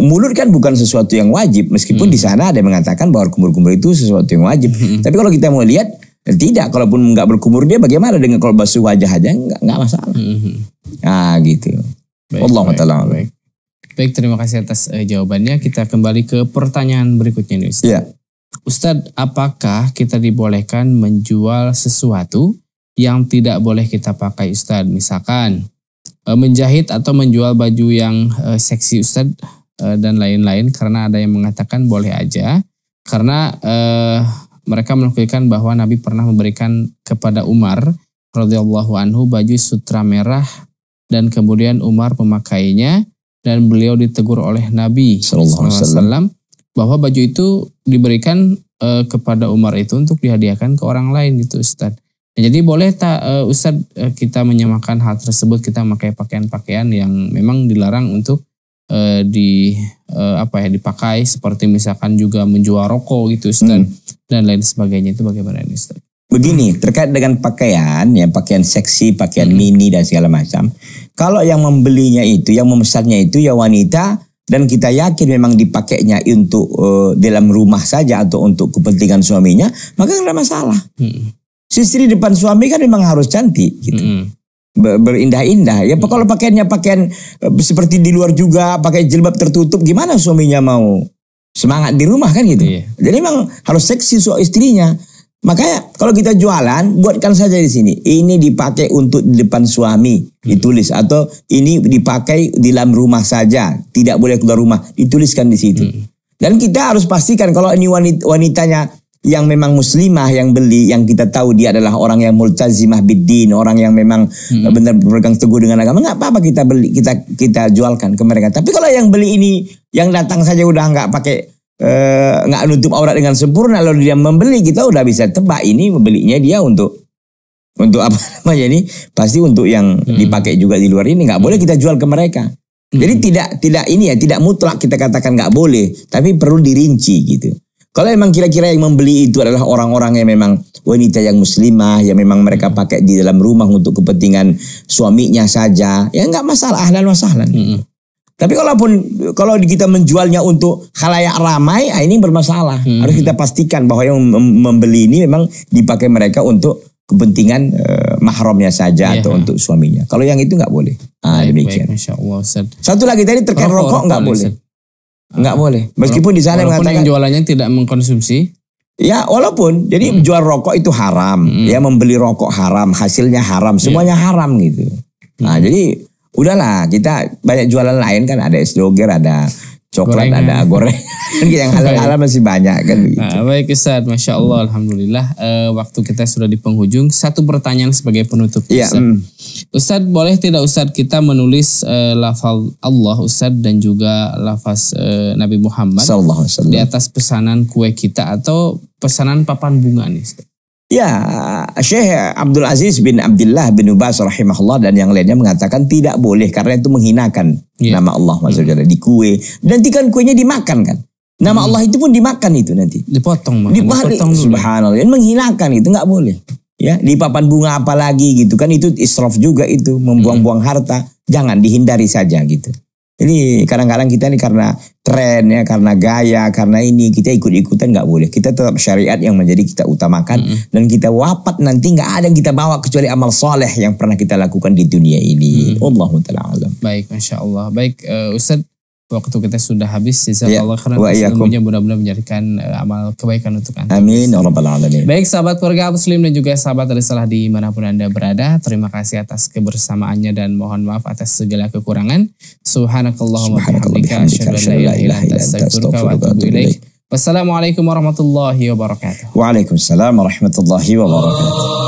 mulut kan bukan sesuatu yang wajib. Meskipun hmm. di sana ada yang mengatakan bahwa kumur-kumur itu sesuatu yang wajib. Hmm. Tapi kalau kita mau lihat, tidak. Kalaupun enggak berkumur dia bagaimana dengan kalau basuh wajah aja, enggak, enggak masalah. Hmm. Nah gitu. Wallahu ta'ala. Baik, baik, terima kasih atas uh, jawabannya. Kita kembali ke pertanyaan berikutnya nih Ustadz. Ya. Ustadz, apakah kita dibolehkan menjual sesuatu yang tidak boleh kita pakai Ustadz? Misalkan menjahit atau menjual baju yang uh, seksi Ustadz uh, dan lain-lain, karena ada yang mengatakan boleh aja karena uh, mereka menukilkan bahwa Nabi pernah memberikan kepada Umar radhiyallahu anhu baju sutra merah dan kemudian Umar memakainya dan beliau ditegur oleh Nabi sallallahu alaihi wasallam bahwa baju itu diberikan uh, kepada Umar itu untuk dihadiahkan ke orang lain gitu Ustadz. Jadi boleh tak Ustadz kita menyamakan hal tersebut, kita memakai pakaian-pakaian yang memang dilarang untuk uh, di uh, apa ya dipakai, seperti misalkan juga menjual rokok gitu Ustadz hmm. dan lain sebagainya, itu bagaimana ini Ustadz? Begini, terkait dengan pakaian ya, pakaian seksi, pakaian hmm. mini dan segala macam. Kalau yang membelinya itu, yang memesannya itu ya wanita dan kita yakin memang dipakainya untuk uh, dalam rumah saja atau untuk kepentingan suaminya, maka nggak ada masalah. Hmm. Istri depan suami kan memang harus cantik gitu. Mm. Berindah-indah. Ya mm. kalau pakaiannya pakaian seperti di luar juga, pakai jilbab tertutup, gimana suaminya mau semangat di rumah kan gitu. Yeah. Jadi memang harus seksi soal istrinya. Makanya kalau kita jualan, buatkan saja di sini. Ini dipakai untuk di depan suami, mm. ditulis, atau ini dipakai di dalam rumah saja, tidak boleh keluar rumah, dituliskan di situ. Mm. Dan kita harus pastikan kalau ini wanit- wanitanya yang memang muslimah yang beli, yang kita tahu dia adalah orang yang multazimah biddin, orang yang memang hmm. benar berpegang teguh dengan agama, nggak apa-apa kita beli, kita kita jualkan ke mereka. Tapi kalau yang beli ini yang datang saja udah nggak pakai eh, nggak nutup aurat dengan sempurna, lalu dia membeli, kita udah bisa tebak ini membelinya dia untuk untuk apa namanya ini, pasti untuk yang hmm. dipakai juga di luar ini, nggak boleh kita jual ke mereka. Hmm. Jadi tidak tidak ini ya, tidak mutlak kita katakan nggak boleh, tapi perlu dirinci gitu. Kalau memang kira-kira yang membeli itu adalah orang-orang yang memang wanita yang muslimah, yang memang mereka pakai di dalam rumah untuk kepentingan suaminya saja, ya nggak masalah, ahlan wa sahlan. Mm-hmm. Tapi kalaupun kalau kita menjualnya untuk khalayak ramai, ini bermasalah. Mm-hmm. Harus kita pastikan bahwa yang membeli ini memang dipakai mereka untuk kepentingan eh, mahramnya saja ya, atau ha. untuk suaminya. Kalau yang itu nggak boleh. Ah, demikian. Baik, Allah, satu lagi tadi terkait rokok, rokok nggak boleh. Nggak ah. boleh. Meskipun di sana mengatakan yang jualannya tidak mengkonsumsi. Ya, walaupun jadi hmm. jual rokok itu haram, hmm. ya membeli rokok haram, hasilnya haram, semuanya yeah. haram gitu. Hmm. Nah, jadi udahlah, kita banyak jualan lain kan, ada es doger, ada coklat, gorengan. ada gorengan yang halal-halal masih banyak kan gitu. Nah, baik Ustadz, Masya Allah, Alhamdulillah, e, waktu kita sudah di penghujung. Satu pertanyaan sebagai penutup Ustadz. Ya, mm. Ustadz, boleh tidak Ustadz kita menulis e, lafaz Allah Ustadz dan juga lafaz e, Nabi Muhammad Sallallahu di atas pesanan kue kita atau pesanan papan bunga nih Ustadz? Ya, Syekh Abdul Aziz bin Abdullah bin Ubas rahimahullah dan yang lainnya mengatakan tidak boleh karena itu menghinakan yeah. nama Allah maksudnya mm. di kue. Nanti kan kuenya dimakan kan. Nama mm. Allah itu pun dimakan itu nanti. Dipotong, dipotong, dipotong subhanallah. Yang menghinakan itu nggak boleh. Ya, di papan bunga apalagi gitu kan, itu israf juga itu, membuang-buang harta. Jangan, dihindari saja gitu. Ini kadang-kadang kita ini karena tren ya, karena gaya, karena ini kita ikut-ikutan, nggak boleh. Kita tetap syariat yang menjadi kita utamakan mm-hmm. dan kita wafat nanti nggak ada yang kita bawa kecuali amal soleh yang pernah kita lakukan di dunia ini. Mm-hmm. Wallahu ta'ala alam. Baik, Masya Allah. Baik, uh, Ustaz, waktu kita sudah habis. Jazakallah khairan. Semoga benar-benar menjadikan uh, amal kebaikan untuk Anda. Amin. Baik, sahabat keluarga Muslim dan juga sahabat Risalah dimanapun Anda berada, terima kasih atas kebersamaannya dan mohon maaf atas segala kekurangan. Subhanakallahumma bihamdika asyhadu an la ilaha illa anta astaghfiruka wa atubu ilaik. Wassalamualaikum warahmatullahi wabarakatuh. Waalaikumsalam warahmatullahi wabarakatuh.